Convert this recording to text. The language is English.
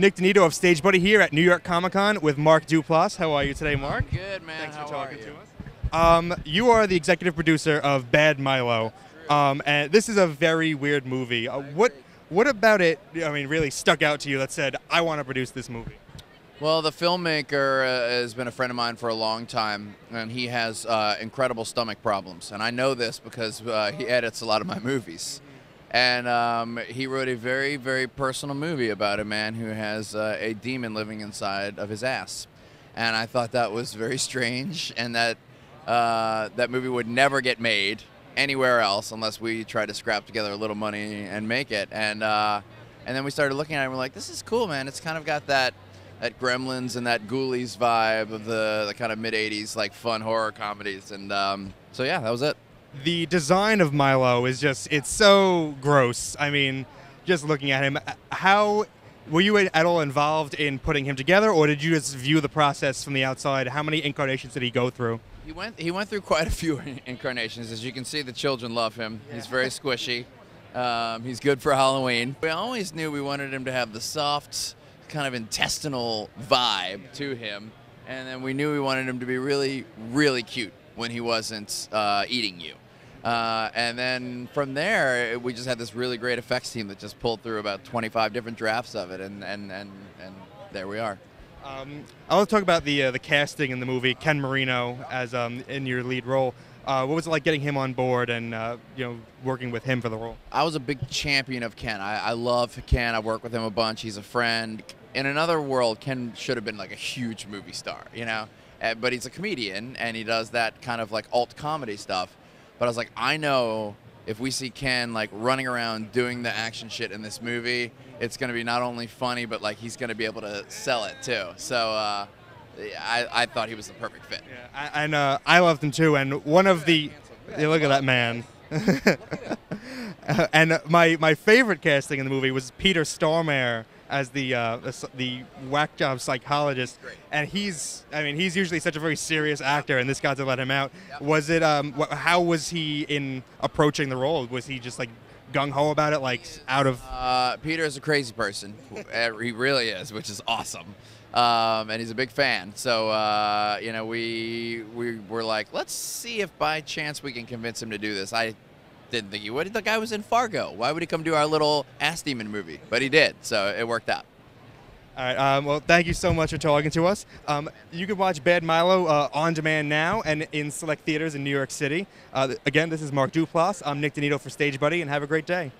Nick DiNito of Stage Buddy here at New York Comic Con with Mark Duplass. How are you today, Mark? I'm good, man. Thanks for talking to us. You are the executive producer of Bad Milo, and this is a very weird movie. What about it, I mean, really stuck out to you that said, I want to produce this movie? Well, the filmmaker has been a friend of mine for a long time, and he has incredible stomach problems. And I know this because he edits a lot of my movies. And he wrote a very, very personal movie about a man who has a demon living inside of his ass. And I thought that was very strange, and that that movie would never get made anywhere else unless we tried to scrap together a little money and make it. And then we started looking at it, and we're like, this is cool, man. It's kind of got that Gremlins and that Ghoulies vibe of the kind of mid-'80s, like, fun horror comedies. And so, yeah, that was it. The design of Milo is just, it's so gross. I mean, just looking at him, how, were you at all involved in putting him together, or did you just view the process from the outside? How many incarnations did he go through? He went through quite a few incarnations. As you can see, the children love him. Yeah. He's very squishy. He's good for Halloween. We always knew we wanted him to have the soft, kind of intestinal vibe to him, and then we knew we wanted him to be really, really cute when he wasn't eating you. And then from there, we just had this really great effects team that just pulled through about 25 different drafts of it, and there we are. I want to talk about the casting in the movie. Ken Marino as in your lead role. What was it like getting him on board and you know, working with him for the role? I was a big champion of Ken. I love Ken. I work with him a bunch. He's a friend. In another world, Ken should have been like a huge movie star, you know. But he's a comedian and he does that kind of like alt comedy stuff. But I was like, I know if we see Ken like running around doing the action shit in this movie, it's going to be not only funny, but like he's going to be able to sell it too. So. I thought he was the perfect fit. Yeah, I loved him too. And one of the, yeah, look at that man. And my favorite casting in the movie was Peter Stormare as the whack job psychologist. Great. And he's usually such a very serious actor, and this got to let him out. Yep. Was it how was he in approaching the role? Was he just like gung ho about it, like out of? Peter is a crazy person. He really is, which is awesome. And he's a big fan, so you know, we were like, let's see if by chance we can convince him to do this. I didn't think he would. The guy was in Fargo. Why would he come do our little ass demon movie? But he did, so it worked out. All right. Well, thank you so much for talking to us. You can watch Bad Milo on demand now and in select theaters in New York City. Again, this is Mark Duplass. I'm Nick DiNito for Stage Buddy, and have a great day.